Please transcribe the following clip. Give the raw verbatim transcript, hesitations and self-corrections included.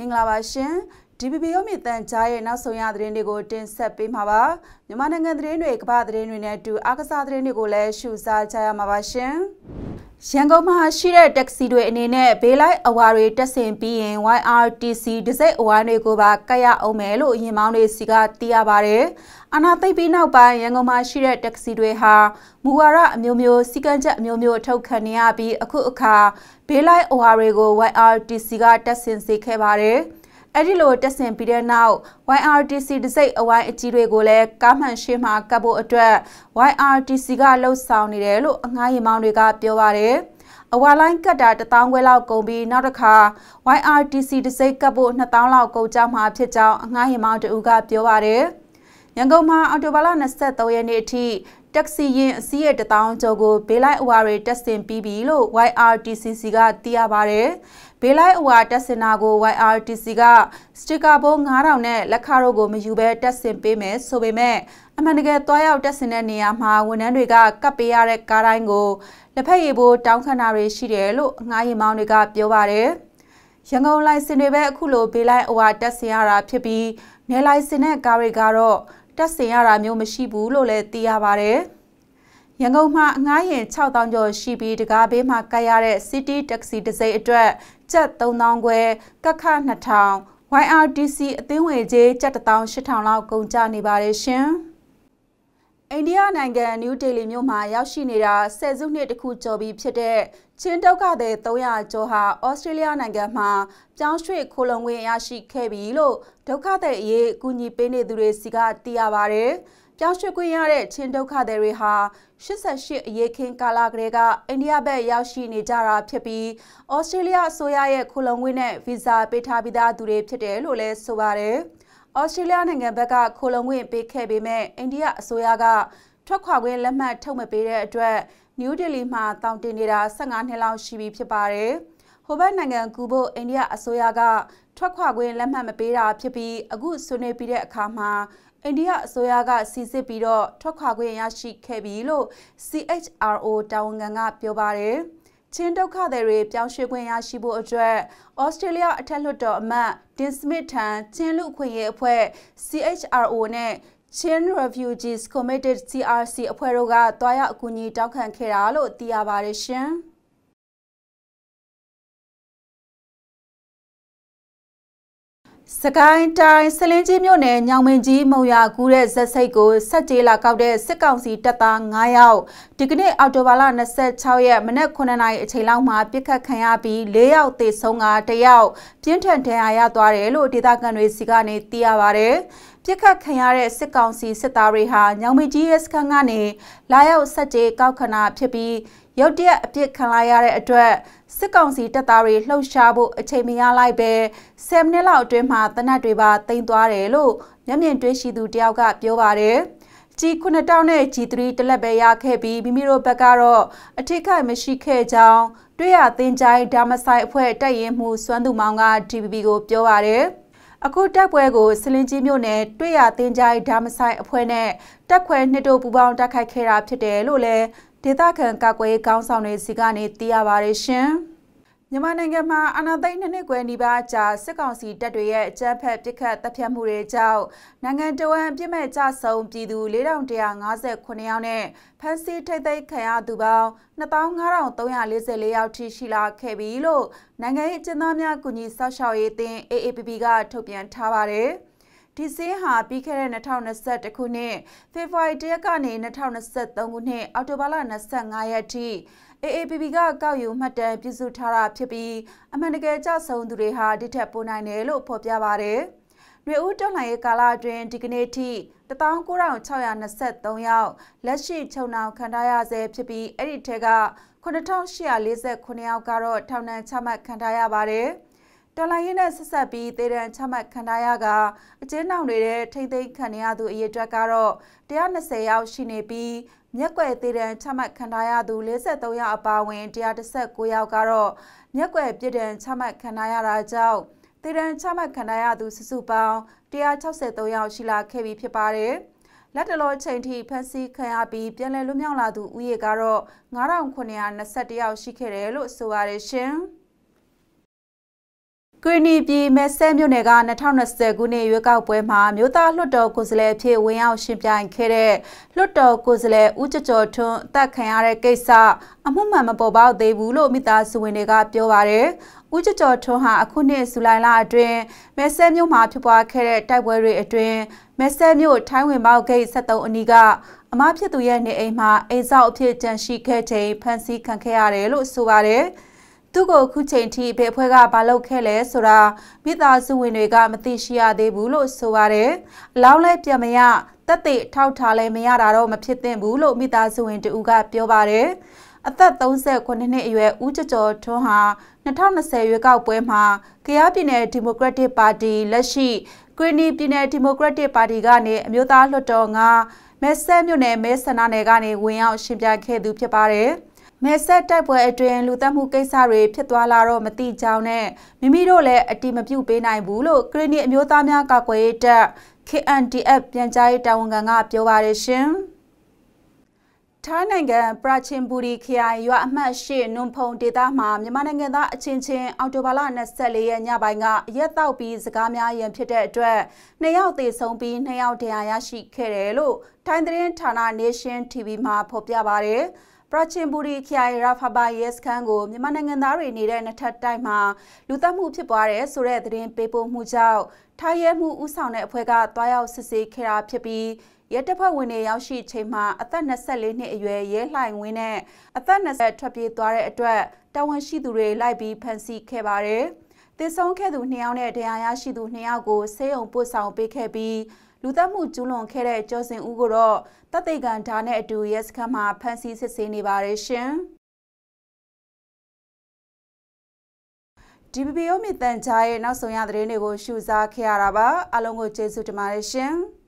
Minglawa Shin, D B B O Mitan Chai and Nasoya Drinigo Tin Sepi Mava, Numanangan Drinu Ekpadrinina to Akasadrinigole, Shusa Chaya Mavashin. Shango Mahashira Taxido and in a Pelai Awari Tasim P and Y R T C Dese Oaneko Bakaya Omelo, Yamane Sigatia Bare, Anathe Pina by Yango Mahashira Taxido Ha, Muara Mumio, Sikanja Mumio Tokania be a Kuka, Pelai Oarego, Y R T C Gata Sense Kebare, Adilo Tasim Peter now, Y R T C Dese Awan Tirigole, Kaman Shima Cabo Atre, Y R T C Galo Soundidelo, Nayamane Gapiovare. Awalanka that the town will out go be not a car. Y R T C to say Cabo Natal go jam up to town, Nayamount Uga Piovare. Yangoma Antovalana Seto and eighty. Taxi yin see at the town Togo, Pelai Uare testing P B L O, Y R T C cigar, Tiabare. Pelai Uata Senago, Y R T C cigar. Stickabo Narone, Lacarogo, Mijube testing payments, so we may. Amanega Toya testing and Niamha, when Enriga, Capiare Carango. The payable Town Canary Shirelo, Nayamaniga Piovare. Yangon Lycinebe Kulo, Pelai Uata Sierra Pipi, Nelicine Garigaro. Tasera Mumashibu Lole Tiavare Yangoma Nayan Chautanjo Shibi de Gabe Makayare City Taxi Dese Dre Chat Donangwe Kakana Town Y R T C Thingwe J Chatatown Shatan Lao Gonjani Bare Shin India Nangan New Delhi Muma Yashinira says you need to cool joby pede Chindoka de Toya Joha Australia Nangama Down Street Colonwe Yashi Kabilo Doka de Ye Guni Bene Dure Siga Diavare Down Street Guyare Chindoka de Reha Shisa Shi Yakin Kala Grega India Bay Yashi Nijara Pepi Australia Soya Colonwine Visa Betabida Dure Pede Lole Sovare Australia and Becca, Colomwin, Big India, Soyaga, Tokaway, Lema, Tomabeda, Dre, New Delhi, Ma, Towntenida, Sangan Hilam, Shibi, Pipare, Hobanangan, Kubo, India, Soyaga, Tokaway, Lema, Beda, Pipi, a good Sunday Peter Kama, India, Soyaga, C C Pido, Tokaway, Yashi, Kabilo, C H R O, Downganga, Piobare. Chindoka the rape, Yashiguan Yashibo Adre, Australia, Telodo, Ma, Dinsmittan, Chinlu Quay, Pue, C H R O N E, Chin Refugees Committed C R C, Pueroga, Doya Guni, Duncan Keralo, Diavarishin. Sakai Tai Selenji Mune, Yangmenji, Moya, Gure, Zasego, Sajila Kaude, Sekansi, Tata, Ngayao, Digni, Autovala, Nasa, Chauya, Menekonanai, Chelama, Pika Kayabi, Layout, the Songa, Tayao, Tintan Tayaya, Duarelo, Didaganwe, Sigani, Tiavare, Pika Kayare, Sekansi, Setariha, Yangmenji, Eskangani, Layout, Saje, Kaukana, Pipi, Yodia, Pikalayare, Adre. Sikansi Tatari, Low Shabu, Chamia Libe, Sam Nella Drema, the Nadriba, Tintuare, Lo, Yamin Dreshidu Diaga, Piovare, G Kunadane, G three, Telebea, Kebi, Bimiro Bagaro, a Tika Meshike Down, Drea Tinjai, Damasai, Pue, Dayemu, Swandu Manga, Gibigo, Piovare, a good Dabuego, Selinji Mune, Drea Tinjai, Damasai, Puene, Dakwe, Nedo Buban, Daka Kera, Pede, Lule. Tita can Kakwe Council Sigani, Tiavarishin. Yamanangama, another in the Gwendibaja, Sekansi, Dadwe, Jampet, Ticket, the Piamure Jow, Nangando and Pimeja, so Didu, Lidon Diang, Aze, Kuniane, Pansy, Tete, Kaya Dubao, Natangaran, Toya, Lise, Layout, Shila, Kabilo, Nangai, Janamia, Guni, Sasha, Eating, A A P B G A, Topian Tavare. T C H Bikere in a town of set a cune, Favoy Diagani in a town of set the Gune, Autobalana sang I A T. A A B B G A Gayu, Madame Bizutara, Pibi, Amanega Jasundreha, Ditapunanelo, Popiavare. Reutona Gala drain dignity, the town Kuran Toyan set the Yao, Lashi Tona, Kandaya ze Pibi, Editega, Konaton Shia Lise Kuneau Garo, Town and Tamak Kandayabare. Dolayina Sasabi, they then Tamak Kanayaga, a general reader, take the Kanyadu Yedragaro, Diana say out Shinebi, Nyakwe, they then Tamak Kanayadu, Lizard Doya about when Diada said Guyagaro, Nyakwe, didn't Tamak Kanayara Jow, they then Tamak Kanayadu Susubao, Diata said Doya Shila Kevi Pipare. Let the Lord change he, Pansy Kayabi, Biele Lumiola do Uyagaro, Naran Konean, Sadia Shikere, Suarishin. Greeny B. Messamio Nega, Natanus, Gune, Yukawe, Mam, Yuta, Ludo, Kuzle, P. Wiao, Shimja, and Kere, Ludo, Kuzle, Uchocho, Takayare, Gesa, Amuma Maboba, they will meet us when they got your water. Uchocho, Akune, Sulala, Dre, Messamio, Matuba, Kere, Tawari, Dre, Messamio, Time Mao Gay, Sato Oniga, Amapia Duyane, Ama, Azal Pit, and she Kate, Pansy, Kankare, Lusuare. Tugo Kuchain tea, Pepega, Balo Kele, Sora, Mithasu Winega, Matisha de Bulo, Soare, Laula Piamea, Tate, Tautale, Meadaro, Mapitin Bulo, Mithasu into Uga Piovare, a third those continent you are Uchacho, Toha, Natana say you got Wemha, Kayabine, Democratic Party, Lashi, Greeny Dine, Democratic Party Gane, Muta Lotonga, Messamune, Messananegane, Wiao, Shimjake, Dupare. Mesa type where a drain, Lutamu Kesari, Pitwalaro, Mati Jowne, Mimidole, a team of you benign bulo, Greeny Mutamia Kakueta, K and T. F. Yanjai Tawanga Piovarishim. Tarnangan, Brachin Buri Kia, you are mashi, Numpon Dita, Mam, Yamananga, Chinchin, Autobalana Sally, and Yabanga, yet thou be Zagamia and Peter Dre, Nayao de Sombi, Nayao de Ayashi Kerelo, Tandrin Tana Nation T V Ma Popiabare. Brachin Buri Kia Rafaba yes Kango, Yamanangandari needed an attack time. Lutamu Pipare, Suret, Rim, Pepo Mujao, Taye Mu Usanet Puega, Toyao Sisi, Kera Pipi, Yetapa Winne, Yashi Chema, Athana Saline, Ye Line Winne, Athana Trapi Dware Adre, Dawan Shidure, Libi, Pansy, Kebare. This song Kedu Niane, Dayashi do Niago, say on Pusao Bekabi. Lutamu Julon Kere, Josin Ugoro, Tategan Tane do yes come up, Pansy Sissini variation. D B O Mitan Jai, Nasoyadre Nego Shuza Kiaraba, along with Jesuit Marishin.